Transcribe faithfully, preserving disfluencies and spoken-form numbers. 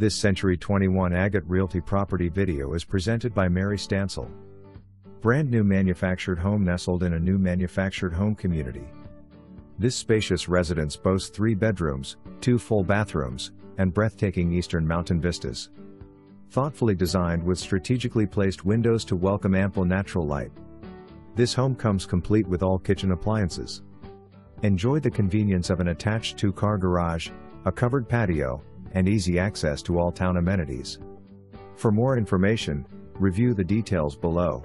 This Century twenty-one Agate Realty property video is presented by Mary Stansell. Brand new manufactured home nestled in a new manufactured home community. This spacious residence boasts three bedrooms, two full bathrooms, and breathtaking eastern mountain vistas. Thoughtfully designed with strategically placed windows to welcome ample natural light. This home comes complete with all kitchen appliances. Enjoy the convenience of an attached two-car garage, a covered patio, and easy access to all town amenities. For more information, review the details below.